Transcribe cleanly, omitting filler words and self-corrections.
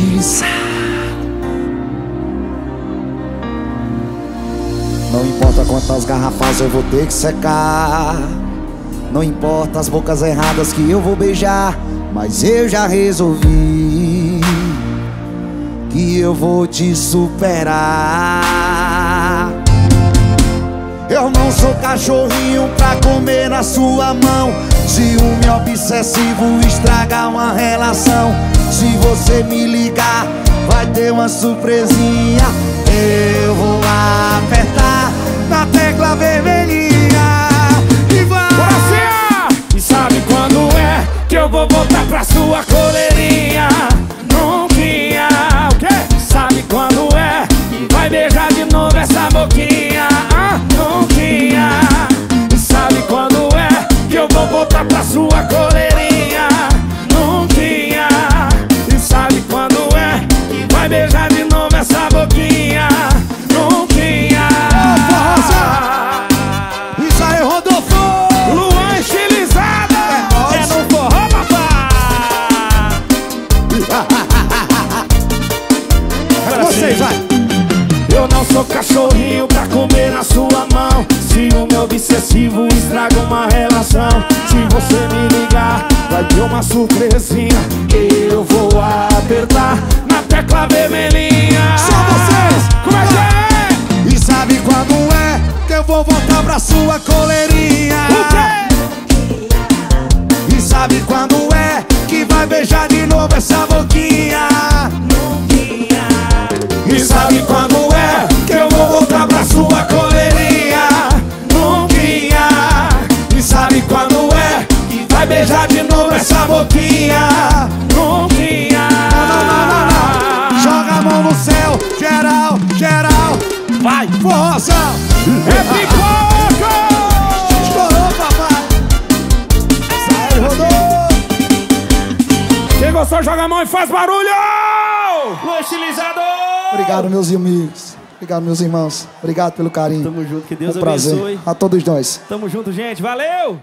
Estilizado. Não importa quantas garrafas eu vou ter que secar, não importa as bocas erradas que eu vou beijar, mas eu já resolvi que eu vou te superar. Eu não sou cachorrinho pra comer na sua mão. Ciúme obsessivo estraga uma relação. Se você me ligar, vai ter uma surpresinha. Eu vou apertar na tecla vermelhinha e vai. E sabe quando é que eu vou voltar pra sua coleirinha? Nunca. O quê? Sabe quando é que vai beijar de novo essa boquinha? Nunca. E sabe quando é que eu vou voltar pra sua coleirinha? Nunca. E sabe quando é que vai beijar de novo essa boquinha? Eu não sou cachorrinho pra comer na sua mão. Ciúme obsessivo estraga uma relação. Se você me ligar, vai ter uma surpresinha. Eu vou apertar na tecla vermelhinha. Só vocês, como é que é? E sabe quando é que eu vou voltar pra sua coleirinha? O quê? E sabe quando é que vai beijar de novo essa boquinha? E sabe quando é que eu vou voltar pra sua coleirinha? Nunca. E sabe quando é que vai beijar de novo essa boquinha? Nunca. Joga a mão no céu, geral, geral. Vai, força. É pipoca. Estourou, papai. Sai, Rodolfo. Quem gostou, joga a mão e faz barulho. Luan Estilizado. Obrigado, meus amigos. Obrigado, meus irmãos. Obrigado pelo carinho. Tamo junto, que Deus abençoe. Prazer a todos nós. Tamo junto, gente. Valeu!